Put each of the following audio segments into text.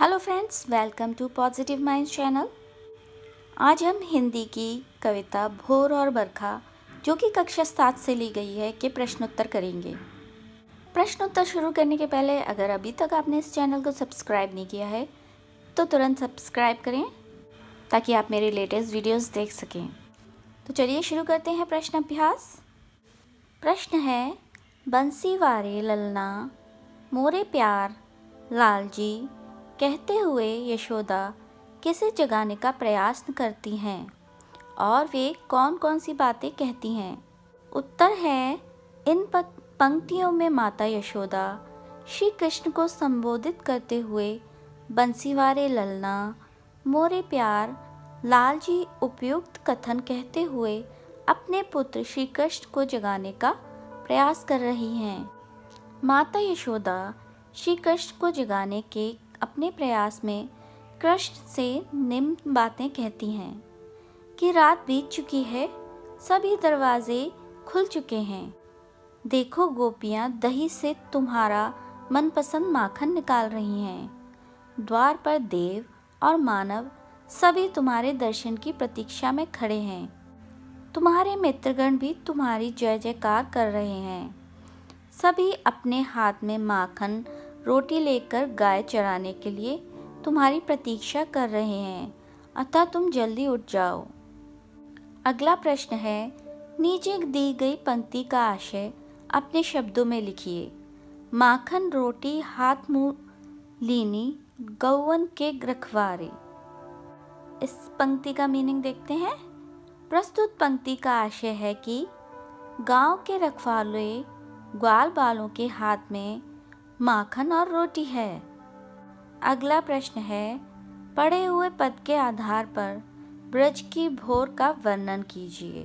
Hello friends, welcome to positive mind channel. आज हम हिंदी की कविता भोर और बरखा, जो कि कक्षा 7 से ली गई है, के प्रश्नोत्तर करेंगे। प्रश्नोत्तर शुरू करने के पहले अगर अभी तक आपने इस चैनल को सब्सक्राइब नहीं किया है तो तुरंत सब्सक्राइब करें ताकि आप मेरे लेटेस्ट वीडियोस देख सकें। तो चलिए शुरू करते हैं प्रश्न अभ्यास। प्रश्न है, बंसी वारे ललना मोरे प्यार लाल जी कहते हुए यशोदा किसे जगाने का प्रयास करती हैं और वे कौन कौन सी बातें कहती हैं? उत्तर है, इन पंक्तियों में माता यशोदा श्री कृष्ण को संबोधित करते हुए बंसीवारे ललना मोरे प्यार लाल जी उपयुक्त कथन कहते हुए अपने पुत्र श्री कृष्ण को जगाने का प्रयास कर रही हैं। माता यशोदा श्री कृष्ण को जगाने के अपने प्रयास में कृष्ण से निम्न बातें कहती हैं कि रात बीत चुकी है, सभी दरवाजे खुल चुके हैं, देखो गोपियाँ दही से तुम्हारा मनपसंद माखन निकाल रही हैं, द्वार पर देव और मानव सभी तुम्हारे दर्शन की प्रतीक्षा में खड़े हैं, तुम्हारे मित्रगण भी तुम्हारी जय जयकार कर रहे हैं, सभी अपने हाथ में माखन रोटी लेकर गाय चराने के लिए तुम्हारी प्रतीक्षा कर रहे हैं, अतः तुम जल्दी उठ जाओ। अगला प्रश्न है, नीचे दी गई पंक्ति का आशय अपने शब्दों में लिखिए। माखन रोटी हाथ मुँह लीनी गौवन के रखवारे। इस पंक्ति का मीनिंग देखते हैं। प्रस्तुत पंक्ति का आशय है कि गांव के रखवाले ग्वाल बालों के हाथ में माखन और रोटी है। अगला प्रश्न है, पढ़े हुए पद के आधार पर ब्रज की भोर का वर्णन कीजिए।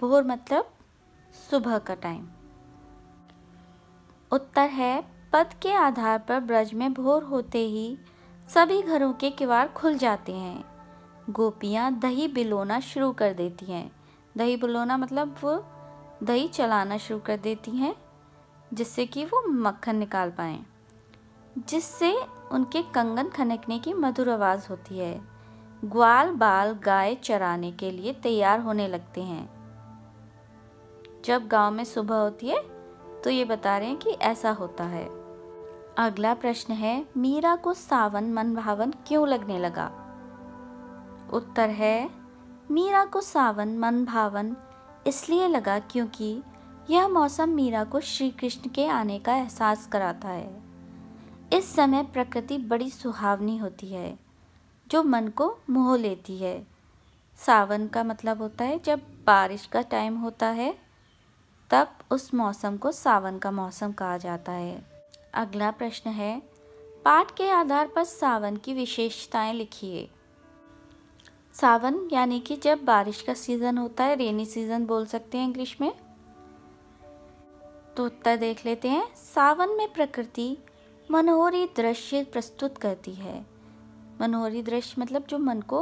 भोर मतलब सुबह का टाइम। उत्तर है, पद के आधार पर ब्रज में भोर होते ही सभी घरों के किवाड़ खुल जाते हैं, गोपियाँ दही बिलोना शुरू कर देती हैं। दही बिलोना मतलब वो दही चलाना शुरू कर देती हैं जिससे कि वो मक्खन निकाल पाएँ, जिससे उनके कंगन खनकने की मधुर आवाज़ होती है। ग्वाल बाल गाय चराने के लिए तैयार होने लगते हैं। जब गांव में सुबह होती है तो ये बता रहे हैं कि ऐसा होता है। अगला प्रश्न है, मीरा को सावन मनभावन क्यों लगने लगा? उत्तर है, मीरा को सावन मनभावन इसलिए लगा क्योंकि यह मौसम मीरा को श्री कृष्ण के आने का एहसास कराता है। इस समय प्रकृति बड़ी सुहावनी होती है जो मन को मोह लेती है। सावन का मतलब होता है जब बारिश का टाइम होता है, तब उस मौसम को सावन का मौसम कहा जाता है। अगला प्रश्न है, पाठ के आधार पर सावन की विशेषताएं लिखिए। सावन यानी कि जब बारिश का सीज़न होता है, रेनी सीज़न बोल सकते हैं इंग्लिश में। तो उत्तर देख लेते हैं। सावन में प्रकृति मनोहरी दृश्य प्रस्तुत करती है। मनोहरी दृश्य मतलब जो मन को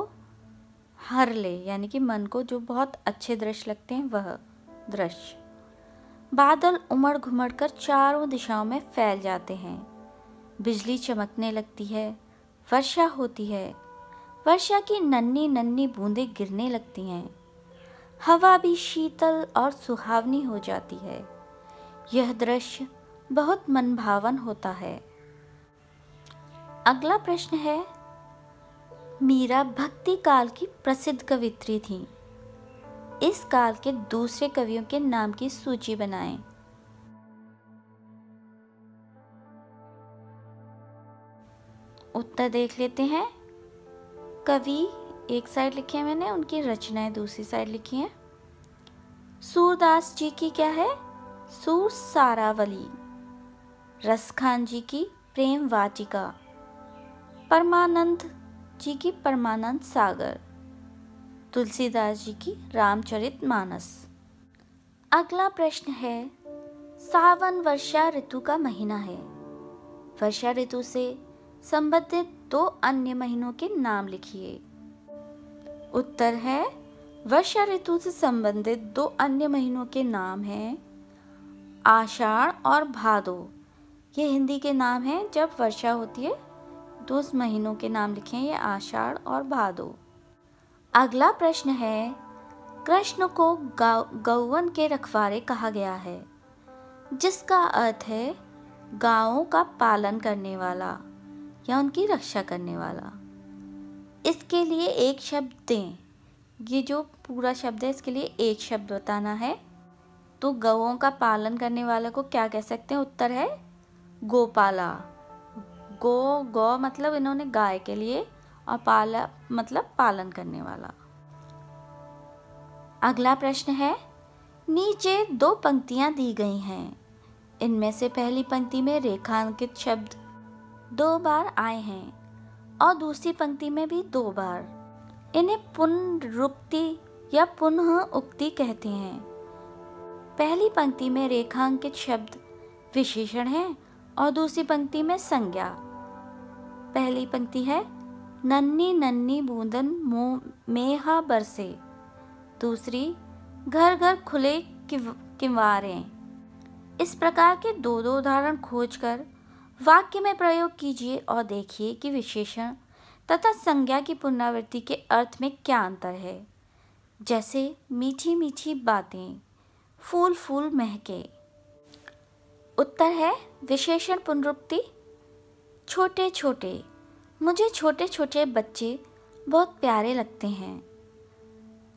हर ले, यानी कि मन को जो बहुत अच्छे दृश्य लगते हैं वह दृश्य। बादल उमड़ घुमड़ कर चारों दिशाओं में फैल जाते हैं, बिजली चमकने लगती है, वर्षा होती है, वर्षा की नन्ही नन्ही बूंदें गिरने लगती हैं, हवा भी शीतल और सुहावनी हो जाती है। यह दृश्य बहुत मनभावन होता है। अगला प्रश्न है, मीरा भक्ति काल की प्रसिद्ध कवित्री थीं। इस काल के दूसरे कवियों के नाम की सूची बनाएं। उत्तर देख लेते हैं। कवि एक साइड लिखे हैं मैंने, उनकी रचनाएं दूसरी साइड लिखी हैं। सूरदास जी की क्या है? सूरसारावली। रसखान जी की प्रेम वाचिका। परमानंद जी की परमानंद सागर। तुलसीदास जी की रामचरितमानस। अगला प्रश्न है, सावन वर्षा ऋतु का महीना है। वर्षा ऋतु से संबंधित 2 अन्य महीनों के नाम लिखिए। उत्तर है, वर्षा ऋतु से संबंधित 2 अन्य महीनों के नाम हैं आषाढ़ और भादो। ये हिंदी के नाम हैं। जब वर्षा होती है तो उस महीनों के नाम लिखें, ये आषाढ़ और भादो। अगला प्रश्न है, कृष्ण को गौवन के रखवारे कहा गया है, जिसका अर्थ है गांवों का पालन करने वाला या उनकी रक्षा करने वाला। इसके लिए एक शब्द दें, ये जो पूरा शब्द है इसके लिए एक शब्द बताना है। तो गौओं का पालन करने वाला को क्या कह सकते हैं? उत्तर है गोपाला। गौ मतलब इन्होंने गाय के लिए, और पाला मतलब पालन करने वाला। अगला प्रश्न है, नीचे दो पंक्तियां दी गई हैं, इनमें से पहली पंक्ति में रेखांकित शब्द 2 बार आए हैं और दूसरी पंक्ति में भी 2 बार। इन्हें पुनरुक्ति या पुनः उक्ति कहते हैं। पहली पंक्ति में रेखांकित शब्द विशेषण हैं और दूसरी पंक्ति में संज्ञा। पहली पंक्ति है नन्नी नन्नी बूंदन मेहा बरसे, दूसरी घर घर खुले किवारें। इस प्रकार के 2-2 उदाहरण खोजकर वाक्य में प्रयोग कीजिए और देखिए कि विशेषण तथा संज्ञा की पुनरावृत्ति के अर्थ में क्या अंतर है। जैसे मीठी मीठी बातें, फूल फूल महके। उत्तर है विशेषण पुनरुक्ति छोटे छोटे। मुझे छोटे छोटे बच्चे बहुत प्यारे लगते हैं।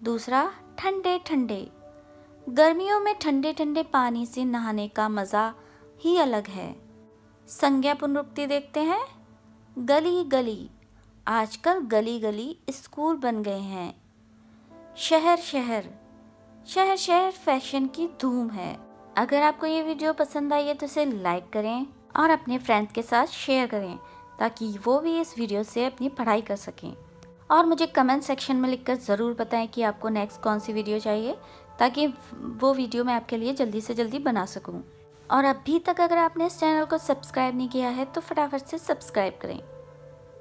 दूसरा ठंडे ठंडे, गर्मियों में ठंडे ठंडे पानी से नहाने का मज़ा ही अलग है। संज्ञा पुनरुक्ति देखते हैं, गली गली, आजकल गली गली स्कूल बन गए हैं। शहर शहर, शहर शहर फैशन की धूम है। अगर आपको ये वीडियो पसंद आई है तो इसे लाइक करें और अपने फ्रेंड्स के साथ शेयर करें, ताकि वो भी इस वीडियो से अपनी पढ़ाई कर सकें। और मुझे कमेंट सेक्शन में लिखकर ज़रूर बताएं कि आपको नेक्स्ट कौन सी वीडियो चाहिए, ताकि वो वीडियो मैं आपके लिए जल्दी से जल्दी बना सकूं। और अभी तक अगर आपने इस चैनल को सब्सक्राइब नहीं किया है तो फटाफट से सब्सक्राइब करें।